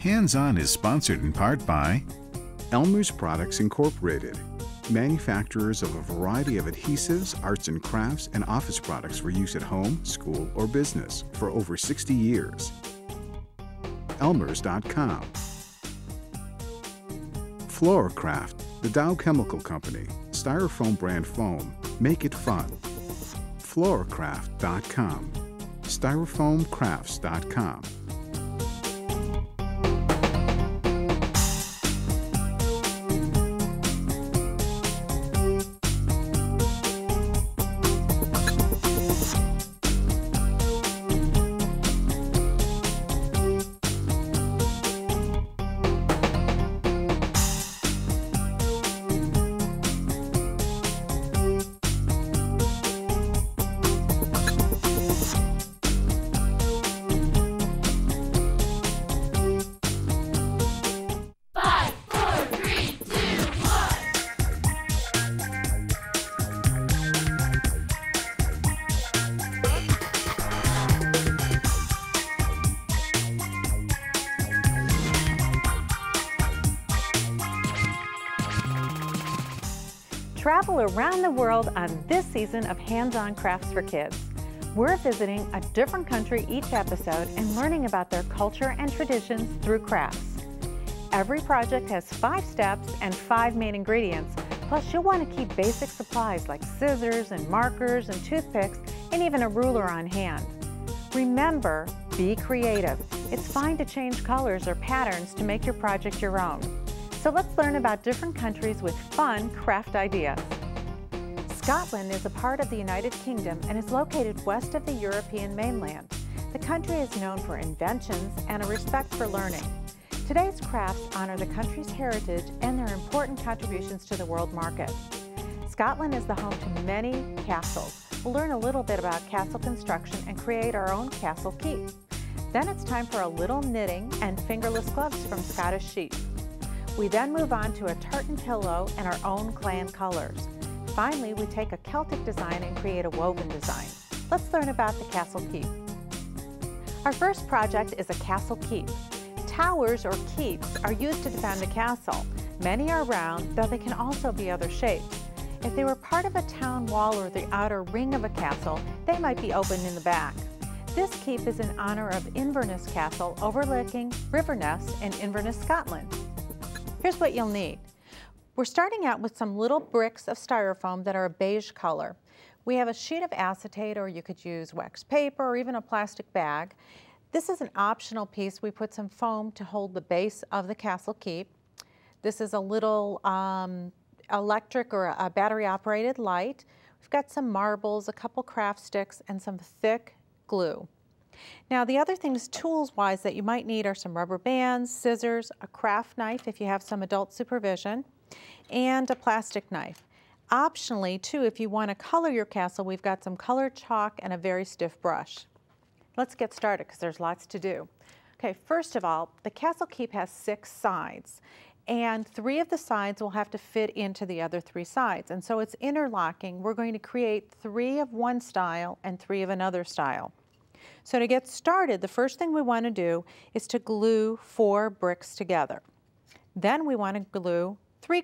Hands-On is sponsored in part by Elmer's Products Incorporated, manufacturers of a variety of adhesives, arts and crafts, and office products for use at home, school, or business for over 60 years. Elmer's.com. FloraCraft, the Dow Chemical Company, Styrofoam brand foam. Make it fun. FloraCraft.com. StyrofoamCrafts.com. Travel around the world on this season of Hands-On Crafts for Kids. We're visiting a different country each episode and learning about their culture and traditions through crafts. Every project has 5 steps and 5 main ingredients, plus you'll want to keep basic supplies like scissors and markers and toothpicks and even a ruler on hand. Remember, be creative. It's fine to change colors or patterns to make your project your own. So let's learn about different countries with fun craft ideas. Scotland is a part of the United Kingdom and is located west of the European mainland. The country is known for inventions and a respect for learning. Today's crafts honor the country's heritage and their important contributions to the world market. Scotland is the home to many castles. We'll learn a little bit about castle construction and create our own castle keep. Then it's time for a little knitting and fingerless gloves from Scottish sheep. We then move on to a tartan pillow and our own clan colors. Finally, we take a Celtic design and create a woven design. Let's learn about the castle keep. Our first project is a castle keep. Towers or keeps are used to defend a castle. Many are round, though they can also be other shapes. If they were part of a town wall or the outer ring of a castle, they might be opened in the back. This keep is in honor of Inverness Castle overlooking River Ness in Inverness, Scotland. Here's what you'll need. We're starting out with some little bricks of styrofoam that are a beige color. We have a sheet of acetate, or you could use wax paper or even a plastic bag. This is an optional piece. We put some foam to hold the base of the castle keep. This is a little electric or a battery operated light. We've got some marbles, a couple craft sticks, and some thick glue. Now the other things tools-wise that you might need are some rubber bands, scissors, a craft knife if you have some adult supervision, and a plastic knife. Optionally too, if you want to color your castle, we've got some colored chalk and a very stiff brush. Let's get started because there's lots to do. Okay, first of all, the castle keep has 6 sides, and 3 of the sides will have to fit into the other 3 sides, and so it's interlocking. We're going to create 3 of one style and 3 of another style. So to get started, the first thing we want to do is to glue 4 bricks together. Then we want to glue 3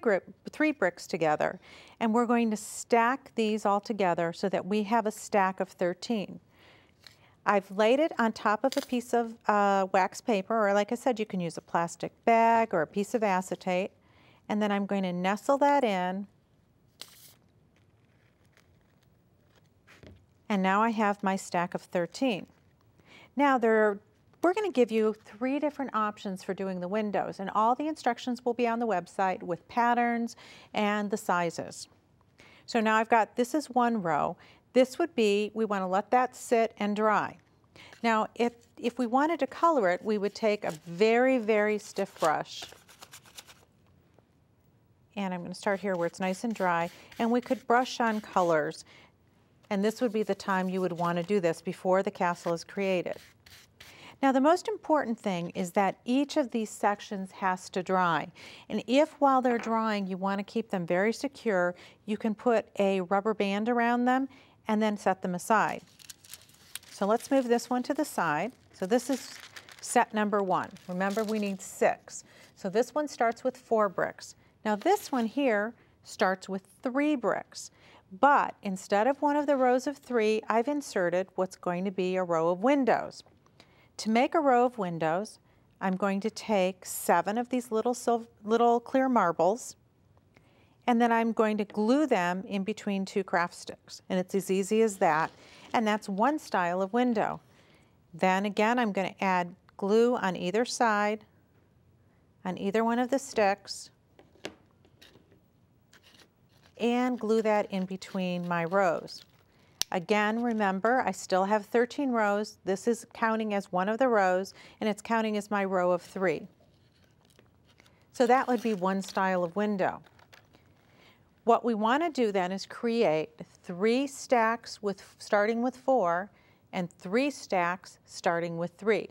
bricks together, and we're going to stack these all together so that we have a stack of 13. I've laid it on top of a piece of wax paper, or like I said, you can use a plastic bag or a piece of acetate, and then I'm going to nestle that in. And now I have my stack of 13. Now we're going to give you 3 different options for doing the windows, and all the instructions will be on the website with patterns and the sizes. So now I've got, this is one row. This would be, we want to let that sit and dry. Now if we wanted to color it, we would take a very, very stiff brush. And I'm going to start here where it's nice and dry, and we could brush on colors. And this would be the time you would want to do this before the castle is created. Now the most important thing is that each of these sections has to dry. And if while they're drying you want to keep them very secure, you can put a rubber band around them and then set them aside. So let's move this one to the side. So this is set number one. Remember, we need 6. So this one starts with 4 bricks. Now this one here starts with 3 bricks, but instead of one of the rows of 3, I've inserted what's going to be a row of windows. To make a row of windows, I'm going to take 7 of these little clear marbles, and then I'm going to glue them in between 2 craft sticks. And it's as easy as that. And that's one style of window. Then again, I'm going to add glue on either side, on either one of the sticks, and glue that in between my rows. Again, remember, I still have 13 rows. This is counting as one of the rows, and it's counting as my row of 3. So that would be one style of window. What we want to do then is create 3 stacks starting with 4 and 3 stacks starting with 3.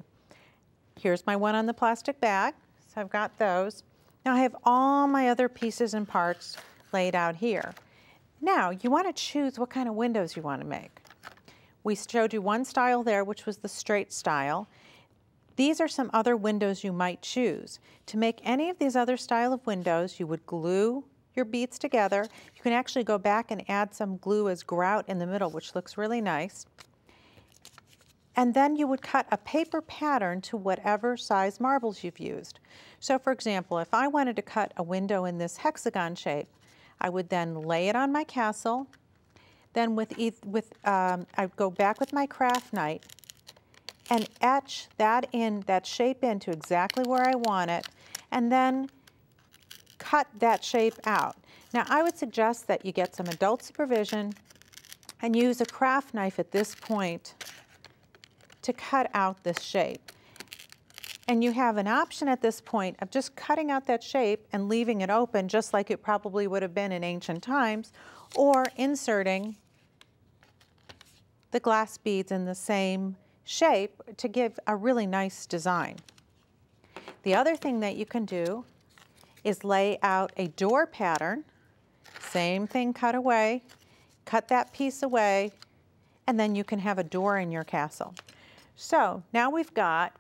Here's my one on the plastic bag, so I've got those. Now I have all my other pieces and parts laid out here. Now you want to choose what kind of windows you want to make. We showed you one style there, which was the straight style. These are some other windows you might choose. To make any of these other style of windows, you would glue your beads together. You can actually go back and add some glue as grout in the middle, which looks really nice. And then you would cut a paper pattern to whatever size marbles you've used. So for example, if I wanted to cut a window in this hexagon shape, I would then lay it on my castle. Then I'd go back with my craft knife and etch that shape into exactly where I want it, and then cut that shape out. Now I would suggest that you get some adult supervision and use a craft knife at this point to cut out this shape. And you have an option at this point of just cutting out that shape and leaving it open just like it probably would have been in ancient times, or inserting the glass beads in the same shape to give a really nice design. The other thing that you can do is lay out a door pattern, same thing, cut that piece away, and then you can have a door in your castle. So now we've got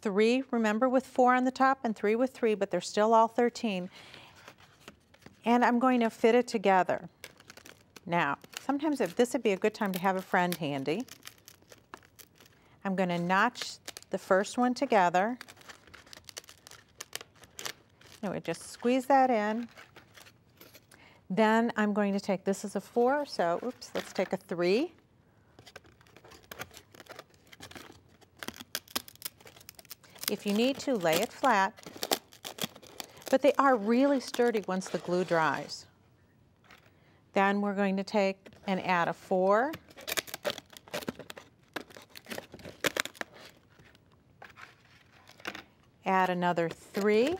3, remember, with 4 on the top and 3 with 3, but they're still all 13. And I'm going to fit it together. Now, sometimes this would be a good time to have a friend handy. I'm going to notch the first one together. Anyway, just squeeze that in. Then I'm going to take, this is a 4, so oops, let's take a 3. If you need to, lay it flat. But they are really sturdy once the glue dries. Then we're going to take and add a 4. Add another 3.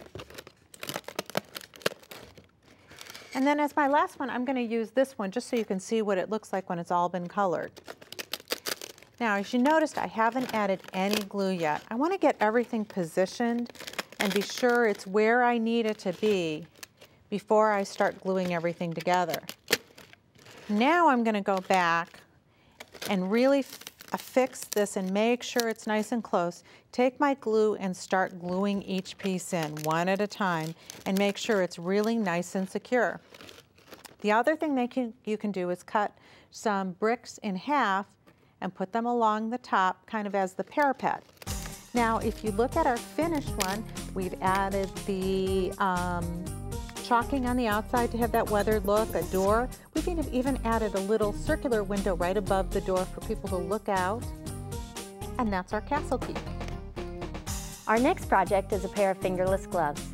And then as my last one, I'm going to use this one just so you can see what it looks like when it's all been colored. Now, as you noticed, I haven't added any glue yet. I want to get everything positioned and be sure it's where I need it to be before I start gluing everything together. Now I'm going to go back and really affix this and make sure it's nice and close. Take my glue and start gluing each piece in one at a time and make sure it's really nice and secure. The other thing that you can do is cut some bricks in half and put them along the top kind of as the parapet. Now if you look at our finished one, we've added the chalking on the outside to have that weathered look, a door. We've even added a little circular window right above the door for people to look out. And that's our castle peak. Our next project is a pair of fingerless gloves.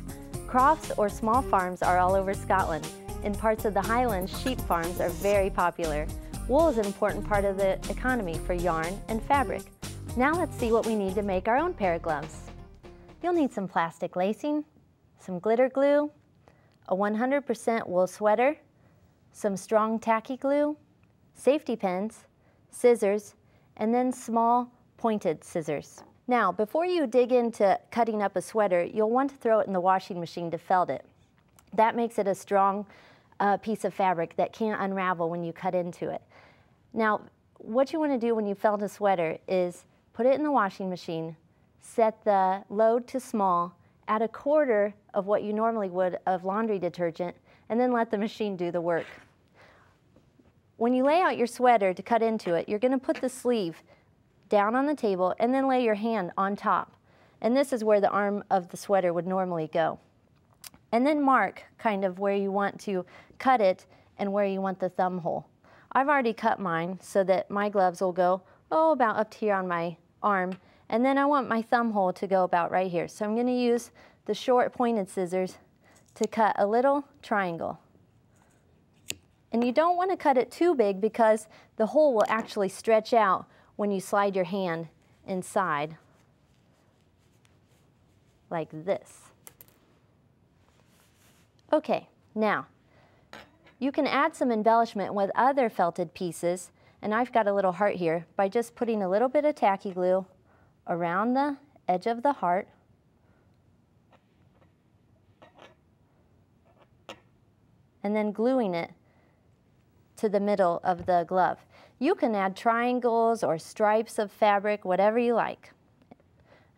Crofts or small farms are all over Scotland. In parts of the Highlands, sheep farms are very popular. Wool is an important part of the economy for yarn and fabric. Now let's see what we need to make our own pair of gloves. You'll need some plastic lacing, some glitter glue, a 100% wool sweater, some strong tacky glue, safety pins, scissors, and then small pointed scissors. Now, before you dig into cutting up a sweater, you'll want to throw it in the washing machine to felt it. That makes it a strong piece of fabric that can't unravel when you cut into it. Now, what you want to do when you felt a sweater is put it in the washing machine, set the load to small, add 1/4 of what you normally would of laundry detergent, and then let the machine do the work. When you lay out your sweater to cut into it, you're going to put the sleeve down on the table and then lay your hand on top. And this is where the arm of the sweater would normally go. And then mark kind of where you want to cut it and where you want the thumb hole. I've already cut mine so that my gloves will go, oh, about up to here on my arm. And then I want my thumb hole to go about right here. So I'm going to use the short pointed scissors to cut a little triangle. And you don't want to cut it too big because the hole will actually stretch out when you slide your hand inside like this. Okay, now you can add some embellishment with other felted pieces, and I've got a little heart here, by just putting a little bit of tacky glue around the edge of the heart. And then gluing it to the middle of the glove. You can add triangles or stripes of fabric, whatever you like.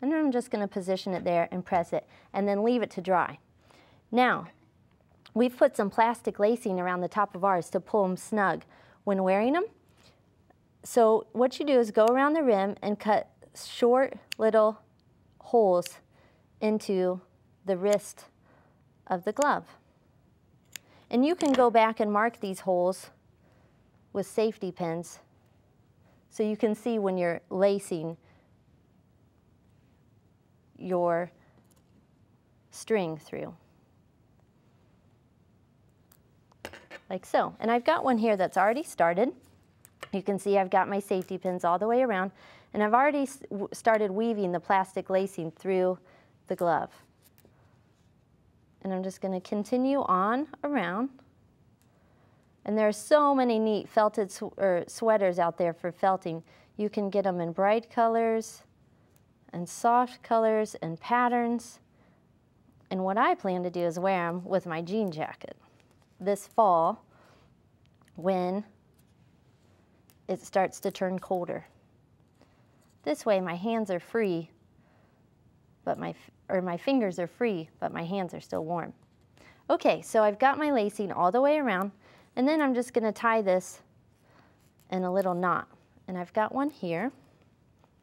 And then I'm just going to position it there and press it, and then leave it to dry. Now, we've put some plastic lacing around the top of ours to pull them snug when wearing them. So what you do is go around the rim and cut short little holes into the wrist of the glove. And you can go back and mark these holes with safety pins so you can see when you're lacing your string through. Like so. And I've got one here that's already started. You can see I've got my safety pins all the way around, and I've already started weaving the plastic lacing through the glove. And I'm just going to continue on around. And there are so many neat felted sweaters out there for felting. You can get them in bright colors and soft colors and patterns. And what I plan to do is wear them with my jean jacket this fall when it starts to turn colder. This way my hands are free, but my fingers are free, but my hands are still warm. Okay, so I've got my lacing all the way around, and then I'm just going to tie this in a little knot. And I've got one here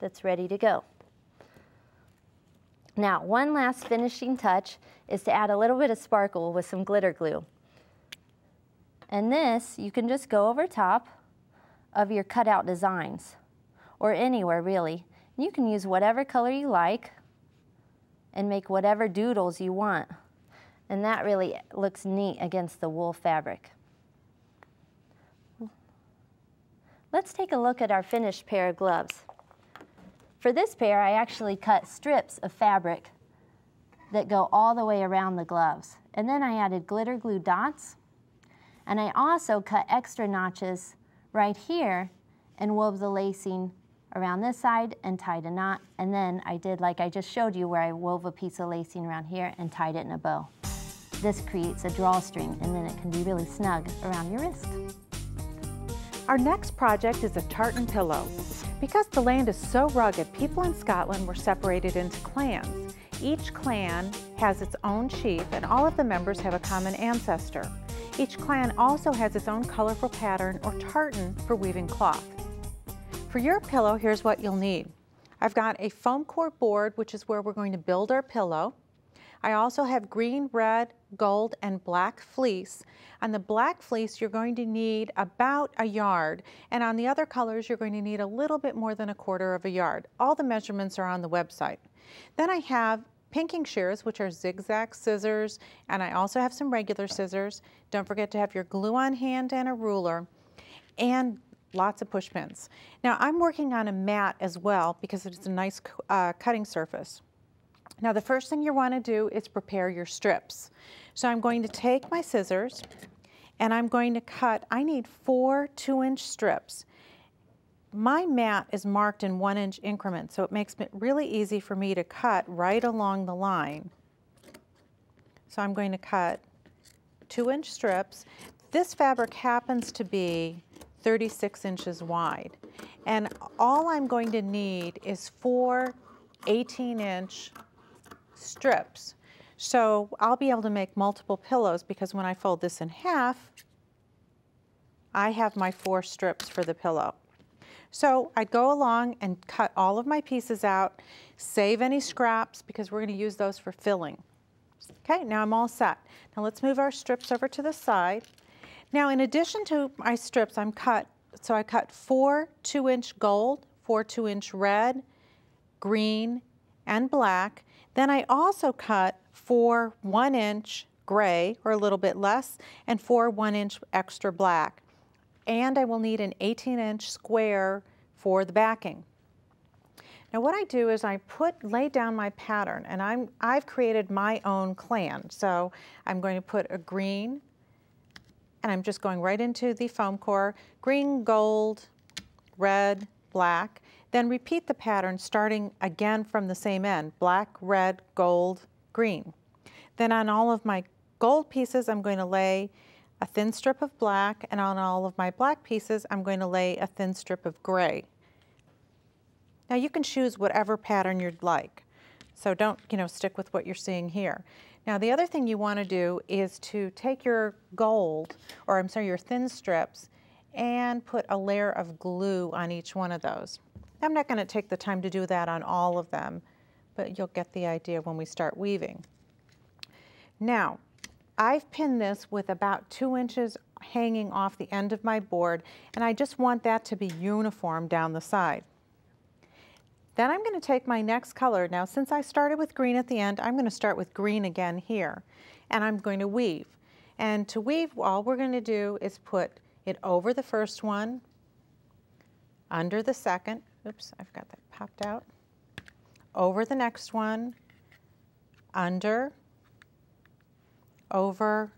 that's ready to go. Now, one last finishing touch is to add a little bit of sparkle with some glitter glue. And this, you can just go over top of your cutout designs, or anywhere really. You can use whatever color you like and make whatever doodles you want. And that really looks neat against the wool fabric. Let's take a look at our finished pair of gloves. For this pair, I actually cut strips of fabric that go all the way around the gloves. And then I added glitter glue dots. And I also cut extra notches right here and wove the lacing around this side and tied a knot. And then I did like I just showed you, where I wove a piece of lacing around here and tied it in a bow. This creates a drawstring, and then it can be really snug around your wrist. Our next project is a tartan pillow. Because the land is so rugged, people in Scotland were separated into clans. Each clan has its own chief, and all of the members have a common ancestor. Each clan also has its own colorful pattern or tartan for weaving cloth. For your pillow, here's what you'll need. I've got a foam core board, which is where we're going to build our pillow. I also have green, red, gold, and black fleece. On the black fleece, you're going to need about a yard, and on the other colors, you're going to need a little bit more than 1/4 of a yard. All the measurements are on the website. Then I have pinking shears, which are zigzag scissors, and I also have some regular scissors. Don't forget to have your glue on hand and a ruler, and lots of push pins. Now, I'm working on a mat as well because it's a nice cutting surface. Now, the first thing you want to do is prepare your strips. So I'm going to take my scissors and I'm going to cut, I need 4 2-inch strips. My mat is marked in 1-inch increments, so it makes it really easy for me to cut right along the line. So I'm going to cut 2-inch strips. This fabric happens to be 36 inches wide, and all I'm going to need is 4 18-inch strips. So I'll be able to make multiple pillows because when I fold this in half, I have my 4 strips for the pillow. So I'd go along and cut all of my pieces out, save any scraps because we're going to use those for filling. Okay, now I'm all set. Now let's move our strips over to the side. Now in addition to my strips, I cut 4 2-inch gold, 4 2-inch red, green, and black. Then I also cut 4 1-inch gray, or a little bit less, and 4 1-inch extra black. And I will need an 18-inch square for the backing. Now what I do is I lay down my pattern, and I've created my own clan. So I'm going to put a green, and I'm just going right into the foam core, green, gold, red, black, then repeat the pattern starting again from the same end, black, red, gold, green. Then on all of my gold pieces, I'm going to lay a thin strip of black, and on all of my black pieces, I'm going to lay a thin strip of gray. Now you can choose whatever pattern you'd like, so don't, stick with what you're seeing here. Now the other thing you want to do is to take your gold, or I'm sorry, your thin strips, and put a layer of glue on each one of those. I'm not going to take the time to do that on all of them, but you'll get the idea when we start weaving. Now, I've pinned this with about 2 inches hanging off the end of my board, and I just want that to be uniform down the side. Then I'm going to take my next color. Now, since I started with green at the end, I'm going to start with green again here, and I'm going to weave. And to weave, all we're going to do is put it over the first one, under the second, oops, I've got that popped out, over the next one, under, over,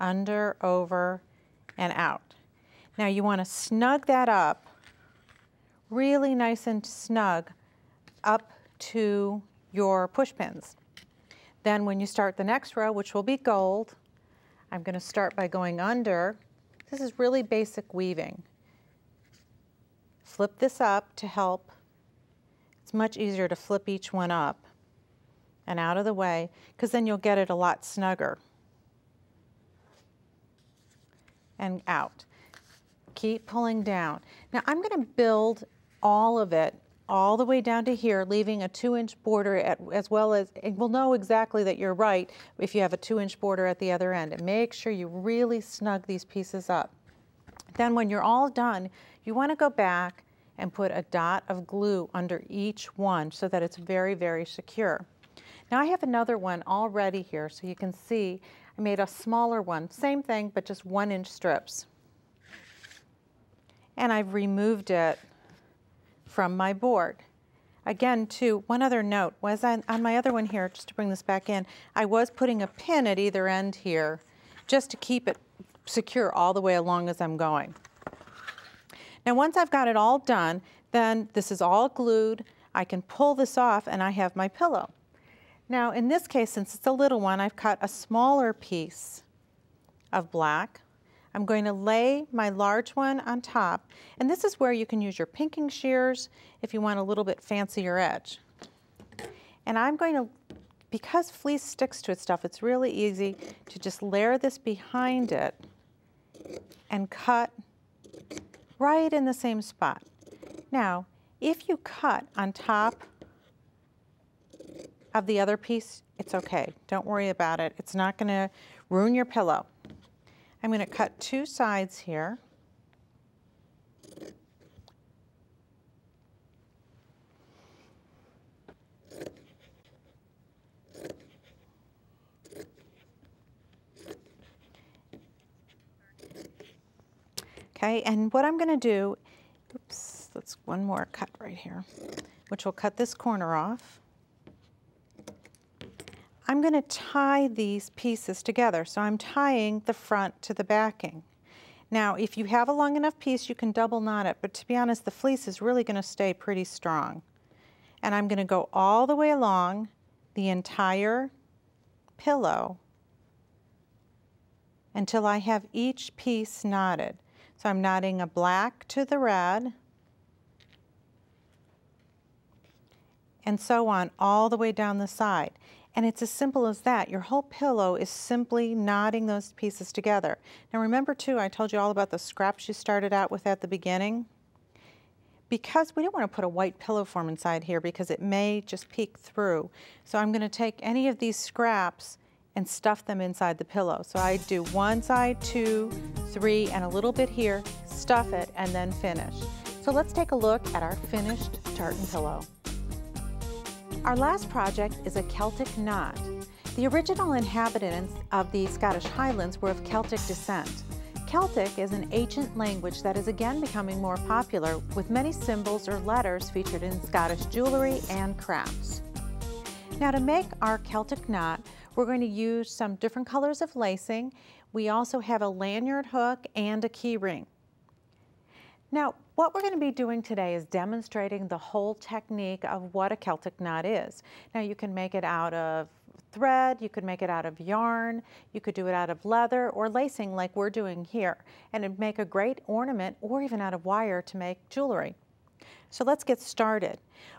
under, over, and out. Now you want to snug that up really nice and snug up to your push pins. Then when you start the next row, which will be gold, I'm going to start by going under. This is really basic weaving. Flip this up to help. It's much easier to flip each one up and out of the way, because then you'll get it a lot snugger. And out. Keep pulling down. Now I'm going to build all of it all the way down to here, leaving a 2-inch border as well as, and we'll know exactly that you're right if you have a 2-inch border at the other end. And make sure you really snug these pieces up. Then when you're all done, you want to go back and put a dot of glue under each one so that it's very, very secure. Now I have another one already here, so you can see I made a smaller one, same thing, but just 1-inch strips. And I've removed it from my board. Again, too, one other note was on my other one here, just to bring this back in, I was putting a pin at either end here just to keep it secure all the way along as I'm going. Now once I've got it all done, then this is all glued, I can pull this off and I have my pillow. Now in this case, since it's a little one, I've cut a smaller piece of black. I'm going to lay my large one on top, and this is where you can use your pinking shears if you want a little bit fancier edge. And I'm going to, because fleece sticks to its stuff, it's really easy to just layer this behind it and cut right in the same spot. Now, if you cut on top of the other piece, it's okay. Don't worry about it. It's not going to ruin your pillow. I'm going to cut 2 sides here. Okay, and what I'm going to do, oops, that's one more cut right here, which will cut this corner off. I'm going to tie these pieces together, so I'm tying the front to the backing. Now, if you have a long enough piece, you can double knot it, but to be honest, the fleece is really going to stay pretty strong. And I'm going to go all the way along the entire pillow until I have each piece knotted. So I'm knotting a black to the red, and so on all the way down the side. And it's as simple as that. Your whole pillow is simply knotting those pieces together. Now remember too, I told you all about the scraps you started out with at the beginning. Because we don't want to put a white pillow form inside here because it may just peek through. So I'm going to take any of these scraps and stuff them inside the pillow. So I do one side, two, three, and a little bit here, stuff it, and then finish. So let's take a look at our finished tartan pillow. Our last project is a Celtic knot. The original inhabitants of the Scottish Highlands were of Celtic descent. Celtic is an ancient language that is again becoming more popular, with many symbols or letters featured in Scottish jewelry and crafts. Now to make our Celtic knot, we're going to use some different colors of lacing. We also have a lanyard hook and a key ring. Now, what we're going to be doing today is demonstrating the whole technique of what a Celtic knot is. Now you can make it out of thread, you could make it out of yarn, you could do it out of leather or lacing like we're doing here, and it'd make a great ornament, or even out of wire to make jewelry. So let's get started.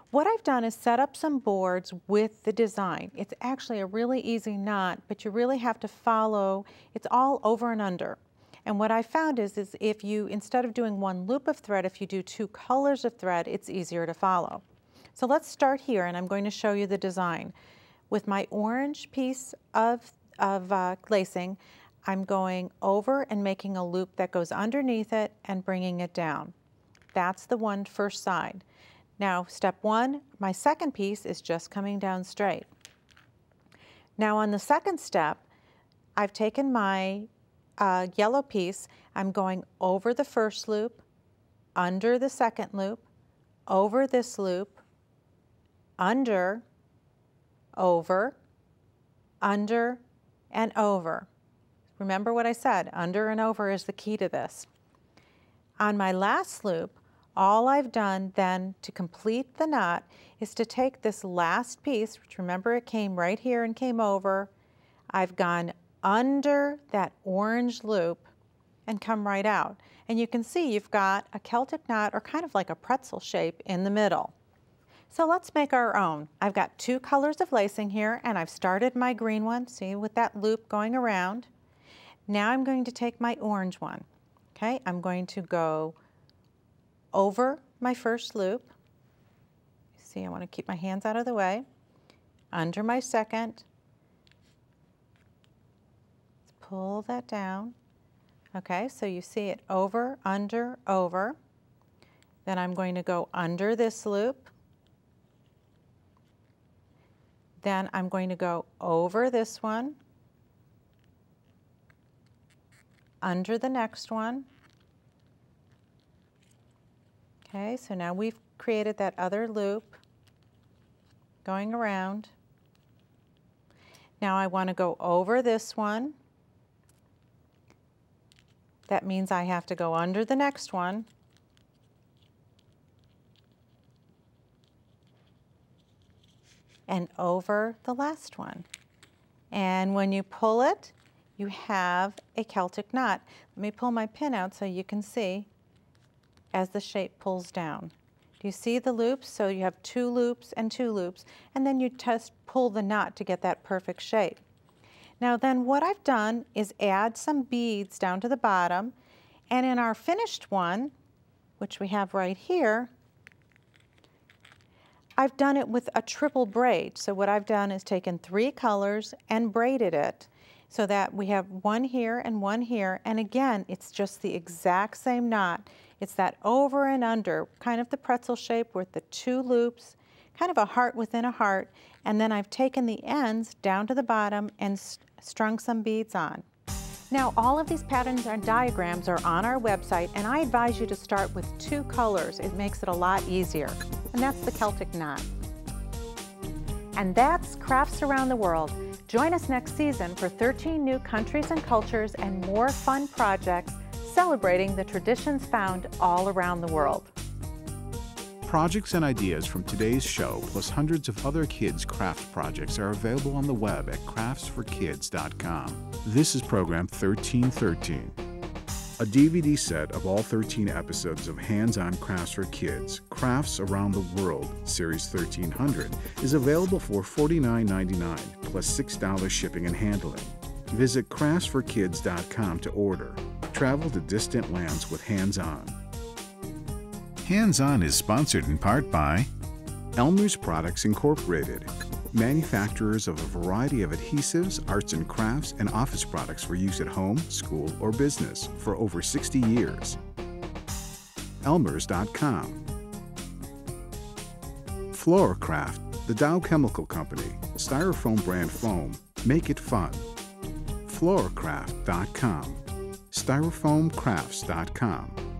What I've done is set up some boards with the design. It's actually a really easy knot, but you really have to follow, it's all over and under. And what I found is if you, instead of doing one loop of thread, if you do two colors of thread, it's easier to follow. So let's start here, and I'm going to show you the design. With my orange piece of lacing, I'm going over and making a loop that goes underneath it and bringing it down. That's the one first side. Now step one, my second piece is just coming down straight. Now on the second step, I've taken my yellow piece, I'm going over the first loop, under the second loop, over this loop, under, over, under, and over. Remember what I said, under and over is the key to this. On my last loop, all I've done then to complete the knot is to take this last piece, which remember it came right here and came over, I've gone under that orange loop and come right out. And you can see you've got a Celtic knot, or kind of like a pretzel shape in the middle. So let's make our own. I've got two colors of lacing here, and I've started my green one, see, with that loop going around. Now I'm going to take my orange one. Okay, I'm going to go over my first loop. See, I want to keep my hands out of the way. Under my second. Let's pull that down. Okay, so you see it over, under, over. Then I'm going to go under this loop. Then I'm going to go over this one, under the next one. Okay, so now we've created that other loop going around. Now I want to go over this one. That means I have to go under the next one. And over the last one. And when you pull it, you have a Celtic knot. Let me pull my pin out so you can see as the shape pulls down. Do you see the loops? So you have two loops, and then you just pull the knot to get that perfect shape. Now then what I've done is add some beads down to the bottom, and in our finished one, which we have right here, I've done it with a triple braid. So what I've done is taken three colors and braided it so that we have one here and one here. And again, it's just the exact same knot. It's that over and under, kind of the pretzel shape with the two loops, kind of a heart within a heart. And then I've taken the ends down to the bottom and strung some beads on. Now all of these patterns and diagrams are on our website, and I advise you to start with two colors. It makes it a lot easier. And that's the Celtic knot. And that's Crafts Around the World. Join us next season for 13 new countries and cultures and more fun projects celebrating the traditions found all around the world. Projects and ideas from today's show, plus hundreds of other kids' craft projects, are available on the web at craftsforkids.com. This is program 1313. a DVD set of all 13 episodes of Hands-On Crafts for Kids, Crafts Around the World, Series 1300, is available for $49.99 plus $6 shipping and handling. Visit craftsforkids.com to order. Travel to distant lands with Hands-On. Hands-On is sponsored in part by Elmer's Products Incorporated, manufacturers of a variety of adhesives, arts and crafts, and office products for use at home, school, or business for over 60 years. Elmers.com. FloraCraft, the Dow Chemical Company, Styrofoam brand foam, make it fun. FloraCraft.com, StyrofoamCrafts.com.